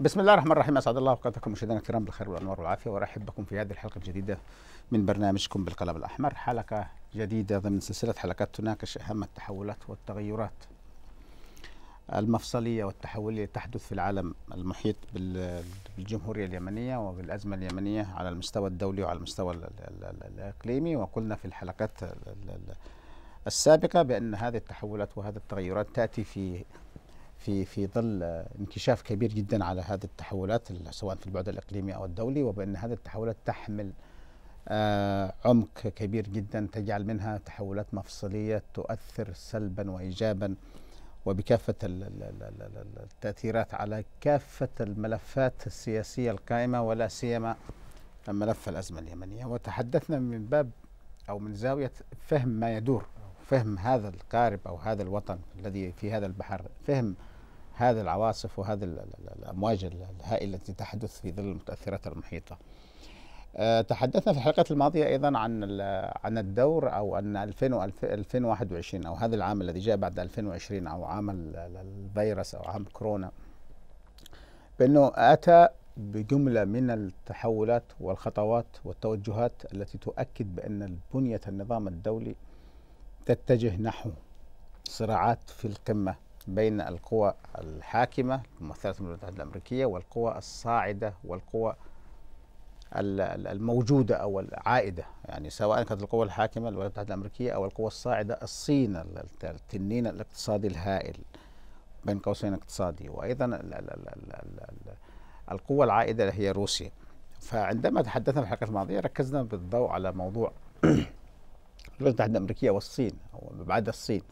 بسم الله الرحمن الرحيم. اسعد الله اوقاتكم مشاهدينا الكرام بالخير والانوار والعافيه، وارحب بكم في هذه الحلقه الجديده من برنامجكم بالقلم الاحمر، حلقه جديده ضمن سلسله حلقات تناقش اهم التحولات والتغيرات المفصليه والتحوليه التي تحدث في العالم المحيط بالجمهوريه اليمنيه وبالازمه اليمنيه على المستوى الدولي وعلى المستوى الاقليمي. وقلنا في الحلقات السابقه بان هذه التحولات وهذه التغيرات تاتي في ظل انكشاف كبير جدا على هذه التحولات سواء في البعد الإقليمي أو الدولي، وبأن هذه التحولات تحمل عمق كبير جدا تجعل منها تحولات مفصلية تؤثر سلبا وإيجابا وبكافة التأثيرات على كافة الملفات السياسية القائمة ولا سيما ملف الأزمة اليمنية. وتحدثنا من باب أو من زاوية فهم ما يدور، فهم هذا القارب أو هذا الوطن الذي في هذا البحر، فهم هذه العواصف وهذه الأمواج الهائلة التي تحدث في ظل المتأثرات المحيطة. تحدثنا في الحلقات الماضية أيضا عن الدور أو أن 2021 أو هذا العام الذي جاء بعد 2020 أو عام الفيروس أو عام كورونا، بأنه أتى بجملة من التحولات والخطوات والتوجهات التي تؤكد بأن بنية النظام الدولي تتجه نحو صراعات في القمة بين القوى الحاكمة الممثلة في الولايات المتحدة الأمريكية والقوى الصاعدة والقوى الموجودة أو العائدة، يعني سواء كانت القوى الحاكمة الولايات المتحدة الأمريكية أو القوى الصاعدة الصين التنين الاقتصادي الهائل بين قوسين اقتصادي، وأيضا القوى العائدة اللي هي روسيا. فعندما تحدثنا في الحلقة الماضية ركزنا بالضوء على موضوع الولايات المتحدة الأمريكية والصين أو بعد الصين.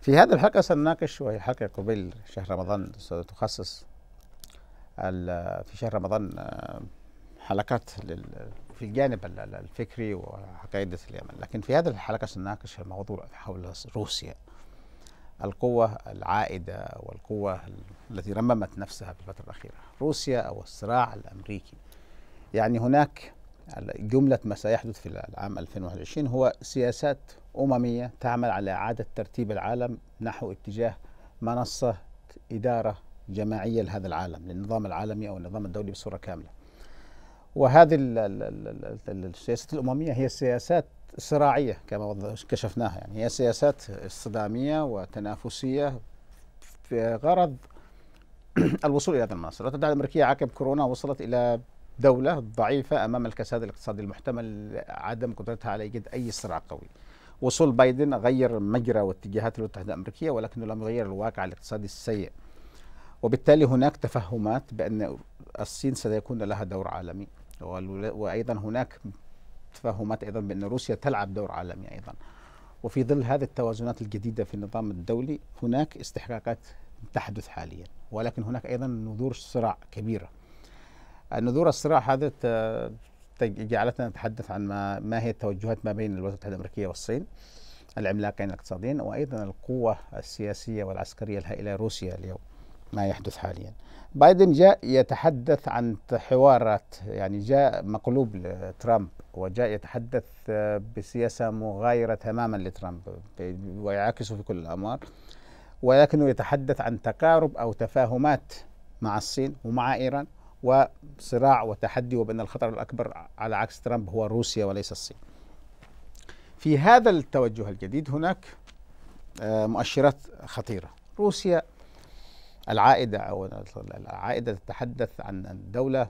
في هذه الحلقة سنناقش، وهي حلقة قبيل شهر رمضان، ستخصص في شهر رمضان حلقات في الجانب الفكري وحقائد اليمن، لكن في هذه الحلقة سنناقش الموضوع حول روسيا، القوة العائدة والقوة التي رممت نفسها في الفترة الأخيرة، روسيا أو الصراع الأمريكي. يعني هناك جملة ما سيحدث في العام 2021 هو سياسات أممية تعمل على إعادة ترتيب العالم نحو اتجاه منصة إدارة جماعية لهذا العالم، للنظام العالمي أو النظام الدولي بصورة كاملة. وهذه السياسات الأممية هي سياسات صراعية كما كشفناها، يعني هي سياسات صدامية وتنافسية في غرض الوصول إلى هذا المنصب. الولايات المتحدة الأمريكية عقب كورونا وصلت إلى دولة ضعيفة أمام الكساد الاقتصادي المحتمل، عدم قدرتها على إيجاد أي صراع قوي. وصول بايدن غير مجرى واتجاهات الولايات المتحدة الأمريكية، ولكنه لم يغير الواقع الاقتصادي السيء. وبالتالي هناك تفهمات بأن الصين سيكون لها دور عالمي، وأيضا هناك تفهمات أيضا بأن روسيا تلعب دور عالمي أيضا. وفي ظل هذه التوازنات الجديدة في النظام الدولي هناك استحقاقات تحدث حاليا، ولكن هناك أيضا نذور صراع كبيرة. نذور الصراع هذا جعلتنا نتحدث عن ما هي التوجهات ما بين الولايات المتحدة الأمريكية والصين العملاقين الاقتصاديين، وأيضا القوة السياسية والعسكرية الهائلة روسيا اليوم ما يحدث حاليا. بايدن جاء يتحدث عن حوارات، يعني جاء مقلوب لترامب وجاء يتحدث بسياسة مغايرة تماما لترامب ويعاكسه في كل الأمور، ولكنه يتحدث عن تقارب أو تفاهمات مع الصين ومع إيران وصراع وتحدي، وبأن الخطر الأكبر على عكس ترامب هو روسيا وليس الصين. في هذا التوجه الجديد هناك مؤشرات خطيرة. روسيا العائدة أو العائدة تتحدث عن الدولة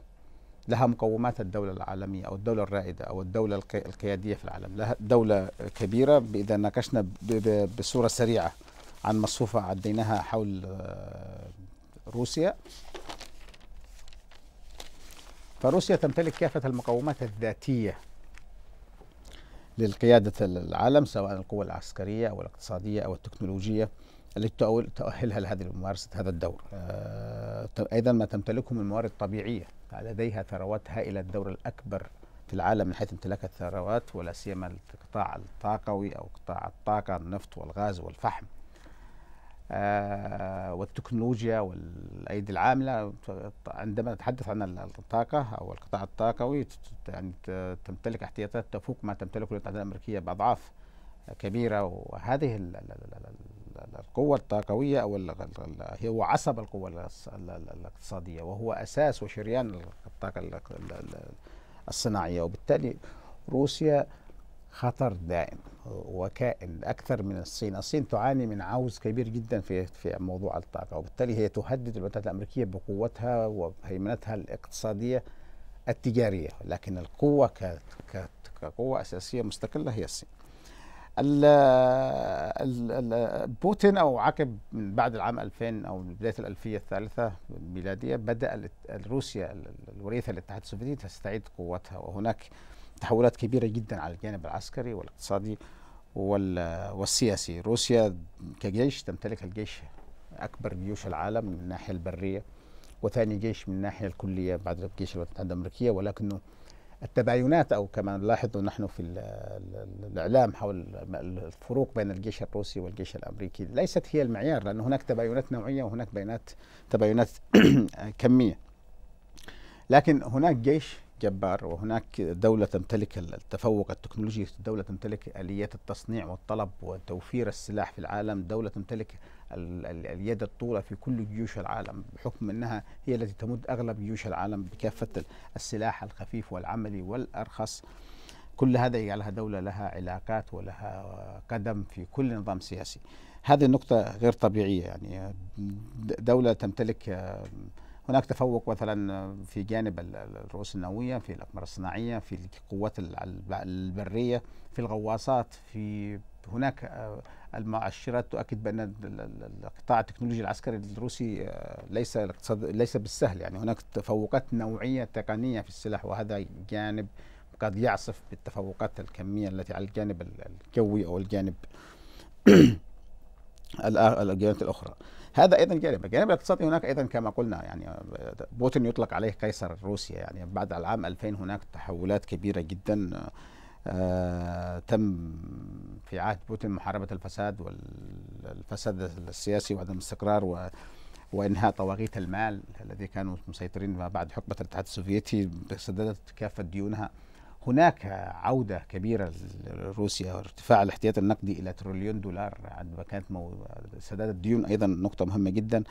لها مقومات الدولة العالمية أو الدولة الرائدة أو الدولة القيادية في العالم، لها دولة كبيرة. إذا ناقشنا بصورة سريعة عن مصفوفة عديناها حول روسيا، فروسيا تمتلك كافة المقومات الذاتية لقيادة العالم، سواء القوى العسكرية أو الاقتصادية أو التكنولوجية التي تؤهلها لهذه ممارسة هذا الدور. أيضا ما تمتلكه من موارد طبيعية، لديها ثروات هائلة، الدور الأكبر في العالم من حيث امتلاك الثروات، ولا سيما القطاع الطاقوي أو قطاع الطاقة، النفط والغاز والفحم والتكنولوجيا والأيدي العاملة. عندما نتحدث عن الطاقة أو القطاع الطاقوي، يعني تمتلك احتياطات تفوق ما تمتلكه الولايات المتحدة الأمريكية بأضعاف كبيرة، وهذه القوة الطاقوية أو هو عصب القوة الاقتصادية، وهو أساس وشريان الطاقة الصناعية، وبالتالي روسيا خطر دائم وكائن أكثر من الصين. الصين تعاني من عوز كبير جدا في موضوع الطاقة، وبالتالي هي تهدد الولايات الأمريكية بقوتها وهيمنتها الاقتصادية التجارية، لكن القوة كقوة أساسية مستقلة هي الصين. بوتين أو عقب من بعد العام 2000 أو بداية الألفية الثالثة الميلادية بدأ روسيا الوريثة للاتحاد السوفيتي تستعيد قوتها، وهناك تحولات كبيرة جدا على الجانب العسكري والاقتصادي والسياسي. روسيا كجيش تمتلك الجيش أكبر جيوش العالم من الناحية البرية، وثاني جيش من الناحية الكلية بعد جيش الولايات المتحدة الأمريكية، ولكنه التباينات أو كما نلاحظ نحن في الإعلام حول الفروق بين الجيش الروسي والجيش الأمريكي ليست هي المعيار، لأن هناك تباينات نوعية وهناك تباينات كمية. لكن هناك جيش جبار، وهناك دولة تمتلك التفوق التكنولوجي، دولة تمتلك آليات التصنيع والطلب وتوفير السلاح في العالم، دولة تمتلك اليد الطولة في كل جيوش العالم بحكم أنها هي التي تمد أغلب جيوش العالم بكافة السلاح الخفيف والعملي والأرخص. كل هذا يجعلها دولة لها علاقات ولها قدم في كل نظام سياسي. هذه النقطة غير طبيعية، يعني دولة تمتلك هناك تفوق مثلا في جانب الرؤوس النووية، في الأقمار الصناعية، في القوات البرية، في الغواصات، في هناك المؤشرات تؤكد بأن القطاع التكنولوجي العسكري الروسي ليس بالسهل، يعني هناك تفوقات نوعية تقنية في السلاح، وهذا جانب قد يعصف بالتفوقات الكمية التي على الجانب الجوي أو الجانب الجانبات الأخرى. هذا أيضا جانب الاقتصادي. هناك أيضا كما قلنا يعني بوتين يطلق عليه قيصر روسيا، يعني بعد العام 2000 هناك تحولات كبيرة جدا تم في عهد بوتين محاربة الفساد والفساد السياسي وعدم الاستقرار وإنهاء طواغيت المال الذي كانوا مسيطرين ما بعد حقبة الاتحاد السوفيتي، سددت كافة ديونها. هناك عودة كبيرة لروسيا، ارتفاع الاحتياط النقدي إلى $1 تريليون عندما كانت سداد الديون، أيضا نقطة مهمة جدا.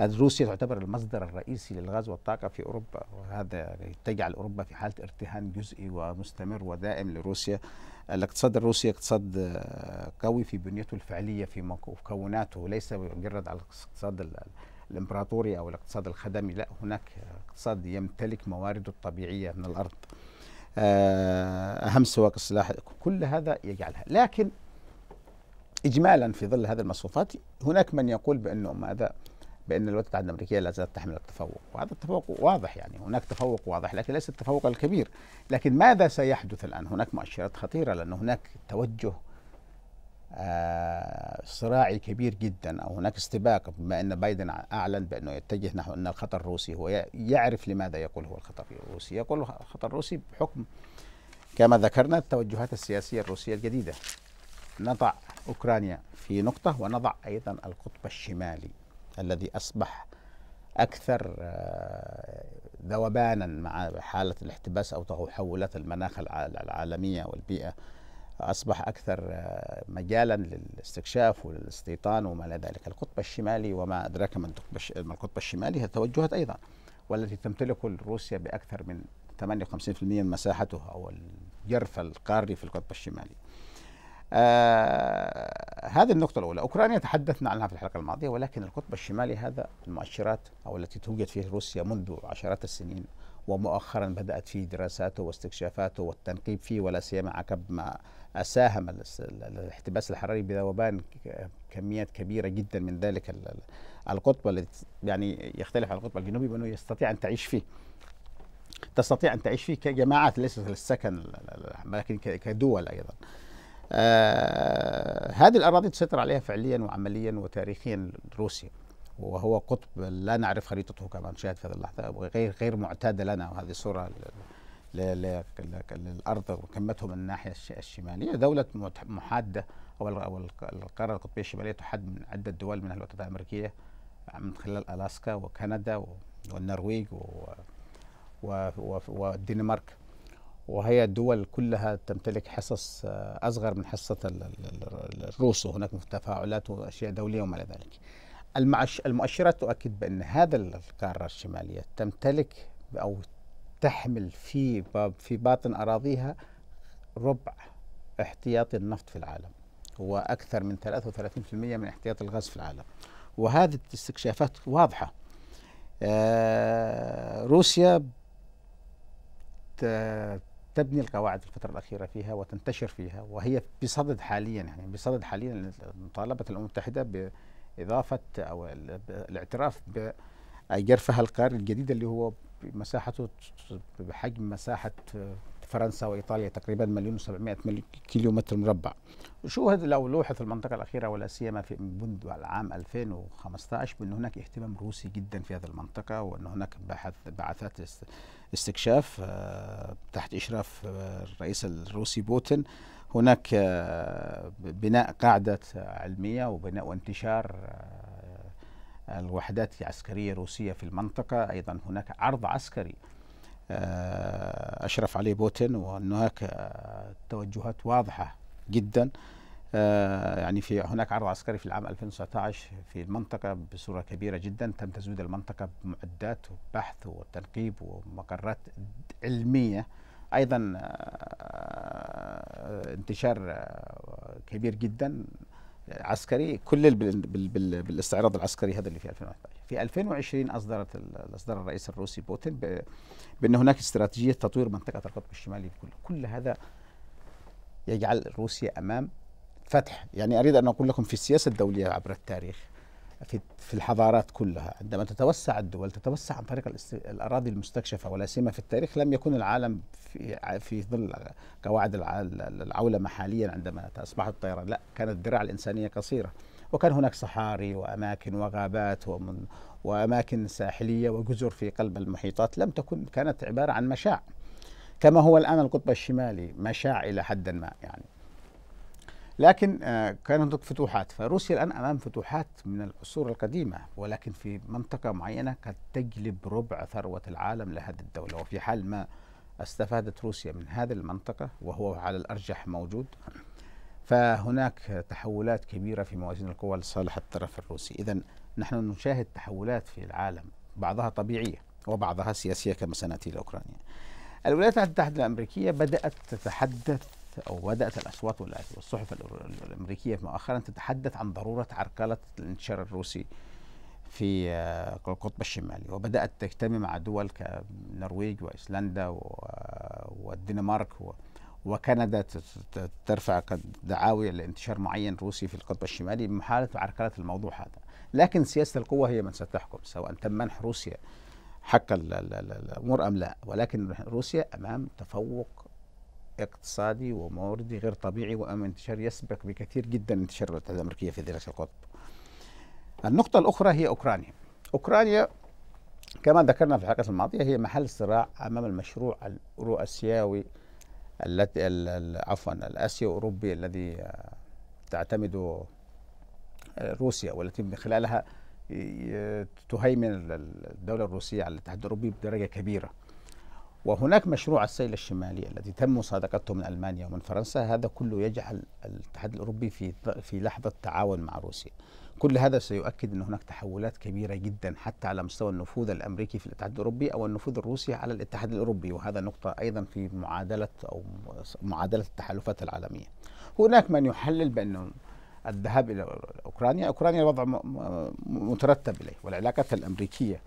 روسيا تعتبر المصدر الرئيسي للغاز والطاقة في أوروبا، وهذا تجعل أوروبا في حالة ارتهان جزئي ومستمر ودائم لروسيا. الاقتصاد الروسي اقتصاد قوي في بنيته الفعلية في مكوناته، ليس مجرد على الاقتصاد الإمبراطوري أو الاقتصاد الخدمي، لا هناك اقتصاد يمتلك موارده الطبيعية من الأرض، أهم سواق السلاح، كل هذا يجعلها. لكن إجمالا في ظل هذه المصفوفات هناك من يقول بأنه ماذا؟ بأن الولايات المتحدة الأمريكية لا زالت تحمل التفوق، وهذا التفوق واضح، يعني هناك تفوق واضح لكن ليس التفوق الكبير. لكن ماذا سيحدث الآن؟ هناك مؤشرات خطيرة، لأن هناك توجه صراعي كبير جدا، أو هناك استباق، بما أن بايدن أعلن بأنه يتجه نحو أن الخطر الروسي. هو يعرف لماذا يقول هو الخطر الروسي، يقول الخطر الروسي بحكم كما ذكرنا التوجهات السياسية الروسية الجديدة. نضع أوكرانيا في نقطة، ونضع أيضا القطب الشمالي الذي أصبح أكثر ذوبانا مع حالة الاحتباس أو تحولات المناخ العالمية والبيئة، أصبح أكثر مجالا للاستكشاف والاستيطان وما إلى ذلك. القطب الشمالي وما أدراك ما القطب الشمالي، هي توجهت أيضا، والتي تمتلك روسيا بأكثر من 58% من مساحته أو الجرف القاري في القطب الشمالي. هذه النقطة الأولى. أوكرانيا تحدثنا عنها في الحلقة الماضية، ولكن القطب الشمالي هذا المؤشرات أو التي توجد فيه روسيا منذ عشرات السنين، ومؤخرا بدأت فيه دراساته واستكشافاته والتنقيب فيه، ولا سيما عقب ما ساهم الاحتباس الحراري بذوبان كميات كبيرة جدا من ذلك القطب، الذي يعني يختلف عن القطب الجنوبي بأنه يستطيع أن تعيش فيه، تستطيع أن تعيش فيه كجماعات ليست للسكن لكن كدول أيضا. هذه الأراضي تسيطر عليها فعليا وعمليا وتاريخيا روسيا، وهو قطب لا نعرف خريطته كما نشاهد في هذه اللحظة، غير معتادة لنا، وهذه صورة للأرض وكمته من الناحية الشمالية. دولة محادة أو القارة القطبية الشمالية تحد من عدة دول، منها الولايات الأمريكية من خلال ألاسكا وكندا والنرويج والدنمارك، وهي الدول كلها تمتلك حصص أصغر من حصة الروس، وهناك تفاعلات وأشياء دولية وما إلى ذلك. المؤشرات تؤكد بأن هذا القارة الشمالية تمتلك أو تحمل في باطن أراضيها ربع احتياطي النفط في العالم، وأكثر من 33% من احتياط الغاز في العالم، وهذه الاستكشافات واضحة. روسيا تبني القواعد في الفترة الأخيرة فيها وتنتشر فيها، وهي بصدد حاليا مطالبة الأمم المتحدة بإضافة أو الاعتراف بجرفها القاري الجديد اللي هو مساحته بحجم مساحة فرنسا وإيطاليا تقريبا 1,700,000 كيلومتر مربع. شوهد لو لوحت المنطقة الأخيرة ولا سيما في منذ العام 2015 بأن هناك اهتمام روسي جدا في هذه المنطقة، وأن هناك بعثات استكشاف تحت إشراف الرئيس الروسي بوتين. هناك بناء قاعدة علمية وبناء وانتشار الوحدات العسكرية الروسية في المنطقة. أيضا هناك عرض عسكري أشرف عليه بوتين، وهناك توجهات واضحة جدا. يعني في هناك عرض عسكري في العام 2019 في المنطقة بصورة كبيرة جدا، تم تزويد المنطقة بمعدات وبحث وتنقيب ومقرات علمية. أيضا انتشار كبير جدا عسكري كل بالاستعراض العسكري هذا اللي في 2011. في 2020 أصدر الرئيس الروسي بوتين بأن هناك استراتيجية تطوير منطقة القطب الشمالي كله. كل هذا يجعل روسيا أمام فتح. يعني أريد أن أقول لكم في السياسة الدولية عبر التاريخ في الحضارات كلها عندما تتوسع الدول تتوسع عن طريق الأراضي المستكشفة، ولا سيما في التاريخ لم يكن العالم في ظل قواعد العولمة حاليا عندما أصبحت الطيران، لا، كانت الذراع الإنسانية قصيرة، وكان هناك صحاري وأماكن وغابات وأماكن ساحلية وجزر في قلب المحيطات، كانت عبارة عن مشاع كما هو الآن القطب الشمالي، مشاع إلى حد ما يعني. لكن كان هناك فتوحات، فروسيا الآن أمام فتوحات من العصور القديمة، ولكن في منطقة معينة قد تجلب ربع ثروة العالم لهذه الدولة. وفي حال ما استفادت روسيا من هذه المنطقة، وهو على الأرجح موجود، فهناك تحولات كبيرة في موازين القوى لصالح الطرف الروسي. إذا نحن نشاهد تحولات في العالم، بعضها طبيعية وبعضها سياسية كما سنأتي الأوكرانية. الولايات المتحدة الأمريكية بدأت تتحدث، أو بدأت الأصوات والصحف الأمريكية مؤخرا تتحدث عن ضرورة عرقلة الانتشار الروسي في القطب الشمالي، وبدأت تجتمع مع دول كالنرويج وأيسلندا والدنمارك وكندا ترفع دعاوي لانتشار معين روسي في القطب الشمالي بمحاولة عرقلة الموضوع هذا. لكن سياسة القوة هي من ستحكم، سواء تم منح روسيا حق الأمور أم لا. ولكن روسيا أمام تفوق اقتصادي وموردي غير طبيعي، وأمام انتشار يسبق بكثير جدا انتشار الولايات الأمريكية في ذلك القطب. النقطة الأخرى هي أوكرانيا. أوكرانيا كما ذكرنا في الحلقة الماضية هي محل صراع أمام المشروع الرؤسيوي الآسيوي أوروبي الذي تعتمد روسيا، والتي من خلالها تهيمن الدولة الروسية على الاتحاد الأوروبي بدرجة كبيرة. وهناك مشروع السيل الشمالي الذي تم مصادقته من ألمانيا ومن فرنسا، هذا كله يجعل الاتحاد الأوروبي في لحظة تعاون مع روسيا. كل هذا سيؤكد أن هناك تحولات كبيرة جدا حتى على مستوى النفوذ الأمريكي في الاتحاد الأوروبي أو النفوذ الروسي على الاتحاد الأوروبي، وهذا نقطة أيضا في معادلة التحالفات العالمية. هناك من يحلل بأنه الذهاب إلى أوكرانيا وضع مترتب إليه، والعلاقات الأمريكية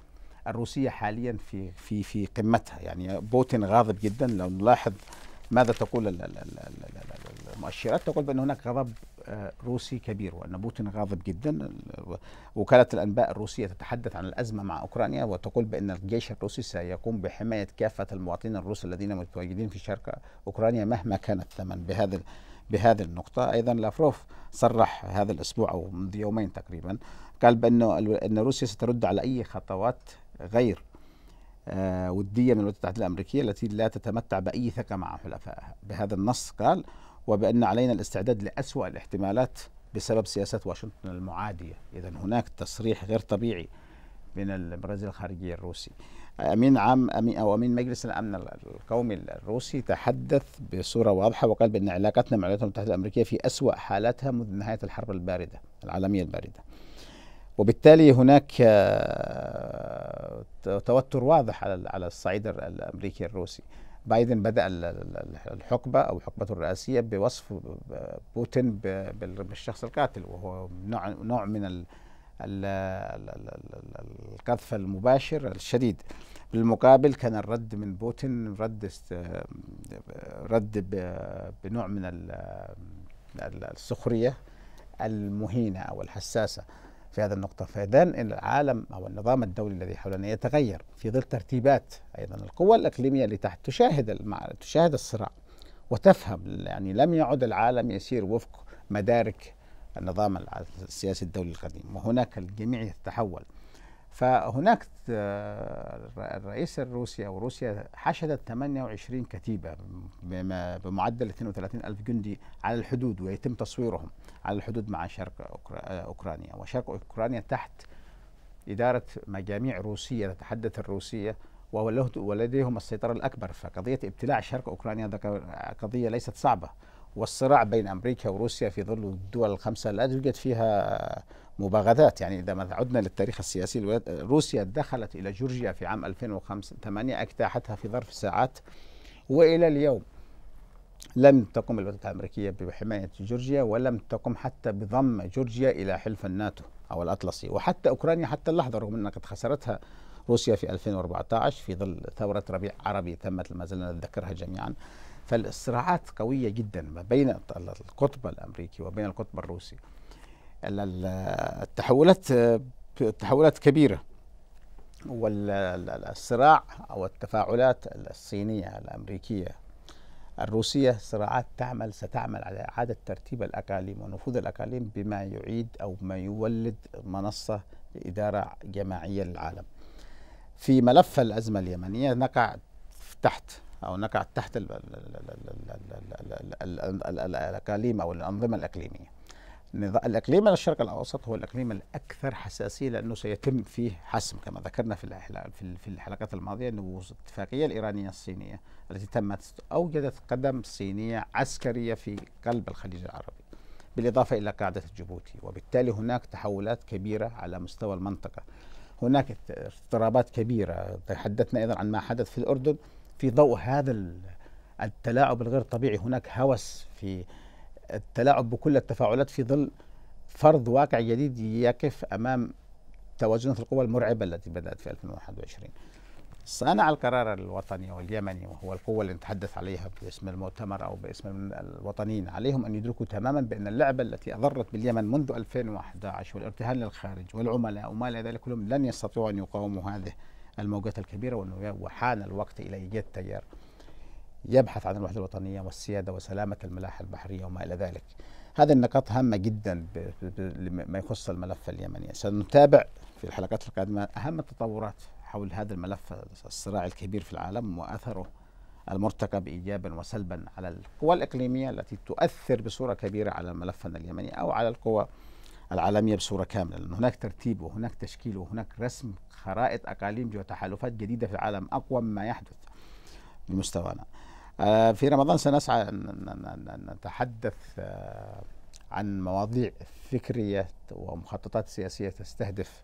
الروسية حاليا في قمتها. يعني بوتين غاضب جدا، لو نلاحظ ماذا تقول المؤشرات تقول بأن هناك غضب روسي كبير وأن بوتين غاضب جدا. وكالة الأنباء الروسية تتحدث عن الأزمة مع أوكرانيا وتقول بأن الجيش الروسي سيقوم بحماية كافة المواطنين الروس الذين متواجدين في شرق أوكرانيا مهما كان الثمن. بهذه النقطة أيضا لافروف صرح هذا الأسبوع أو منذ يومين تقريبا، قال بأن روسيا سترد على أي خطوات غير ودية من الولايات المتحدة الأمريكية التي لا تتمتع بأي ثقة مع حلفائها. بهذا النص قال وبأن علينا الاستعداد لأسوأ الاحتمالات بسبب سياسة واشنطن المعادية. إذا هناك تصريح غير طبيعي بين البرازيل الخارجي الروسي. أمين مجلس الأمن القومي الروسي تحدث بصورة واضحة وقال بأن علاقتنا مع الولايات المتحدة الأمريكية في أسوأ حالاتها منذ نهاية الحرب الباردة العالمية الباردة، وبالتالي هناك توتر واضح على الصعيد الأمريكي الروسي. بايدن بدأ الحقبة أو حقبته الرئاسية بوصف بوتين بالشخص القاتل، وهو نوع من القذف المباشر الشديد. بالمقابل كان الرد من بوتين رد بنوع من السخرية المهينة أو الحساسة في هذا النقطة. فإذن العالم أو النظام الدولي الذي حولنا يتغير في ظل ترتيبات أيضا القوى الإقليمية اللي تحت تشاهد الصراع وتفهم. يعني لم يعد العالم يسير وفق مدارك النظام السياسي الدولي القديم، وهناك الجميع يتحول. فهناك الرئيس الروسي أو روسيا حشدت 28 كتيبة بمعدل 32,000 جندي على الحدود، ويتم تصويرهم على الحدود مع شرق أوكرانيا، وشرق أوكرانيا تحت إدارة مجاميع روسية تتحدث الروسية ولديهم السيطرة الأكبر. فقضية ابتلاع شرق أوكرانيا قضية ليست صعبة، والصراع بين أمريكا وروسيا في ظل الدول الخمسة لا توجد فيها مباغذات. يعني إذا ما عدنا للتاريخ السياسي، روسيا دخلت إلى جورجيا في عام 2008 اجتاحتها في ظرف ساعات، وإلى اليوم لم تقم الولايات الأمريكية بحماية جورجيا، ولم تقم حتى بضم جورجيا إلى حلف الناتو أو الأطلسي. وحتى أوكرانيا حتى اللحظة، رغم أنها قد خسرتها روسيا في 2014 في ظل ثورة ربيع عربي تمت ما زلنا نتذكرها جميعا. فالصراعات قوية جدا ما بين القطب الأمريكي وبين القطب الروسي. التحولات كبيرة، والصراع أو التفاعلات الصينية الأمريكية الروسية صراعات ستعمل على إعادة ترتيب الأقاليم ونفوذ الأقاليم، بما يعيد أو ما يولد منصة لإدارة جماعية للعالم. في ملف الأزمة اليمنية نقع تحت الأقاليم أو الأنظمة الإقليمية. الإقليم الشرق الأوسط هو الإقليم الأكثر حساسية، لأنه سيتم فيه حسم كما ذكرنا في الحلقات الماضية، أنه الاتفاقية الإيرانية الصينية التي تمت أوجدت قدم صينية عسكرية في قلب الخليج العربي، بالإضافة إلى قاعدة جيبوتي. وبالتالي هناك تحولات كبيرة على مستوى المنطقة، هناك اضطرابات كبيرة. تحدثنا أيضا عن ما حدث في الأردن في ضوء هذا التلاعب الغير طبيعي. هناك هوس في التلاعب بكل التفاعلات في ظل فرض واقع جديد يقف أمام توازنات القوى المرعبة التي بدأت في 2021. صانع القرار الوطني واليمني، وهو القوة اللي نتحدث عليها باسم المؤتمر أو باسم الوطنيين، عليهم أن يدركوا تماما بأن اللعبة التي أضرت باليمن منذ 2011 والارتهان للخارج والعملاء وما إلى ذلك كلهم لن يستطيعوا أن يقاوموا هذه الموجات الكبيرة، وحان الوقت إلى إيجاد تيار يبحث عن الوحدة الوطنية والسيادة وسلامة الملاحة البحرية وما إلى ذلك. هذه النقاط هامة جدا لما يخص الملف اليمني. سنتابع في الحلقات القادمة أهم التطورات حول هذا الملف، الصراع الكبير في العالم وأثره المرتقب إيجابا وسلبا على القوى الإقليمية التي تؤثر بصورة كبيرة على ملفنا اليمني أو على القوى العالمية بصورة كاملة، لأن هناك ترتيب وهناك تشكيل وهناك رسم خرائط أقاليم وتحالفات جديدة في العالم أقوى مما يحدث بمستوانا. في رمضان سنسعى أن نتحدث عن مواضيع فكرية ومخططات سياسية تستهدف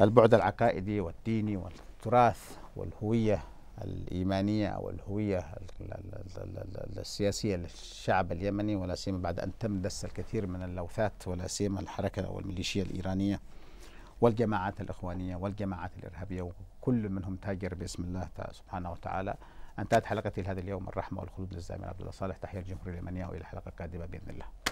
البعد العقائدي والديني والتراث والهوية الإيمانية أو الهوية السياسية للشعب اليمني، ولا سيما بعد أن تم دس الكثير من اللوثات، ولا سيما الحركة أو الميليشيا الإيرانية والجماعات الإخوانية والجماعات الإرهابية، وكل منهم تاجر باسم الله سبحانه وتعالى. انتهت حلقتي لهذا اليوم. الرحمة والخلود للزامل عبد الله صالح، تحية الجمهورية اليمنية، وإلى حلقة قادمة بإذن الله.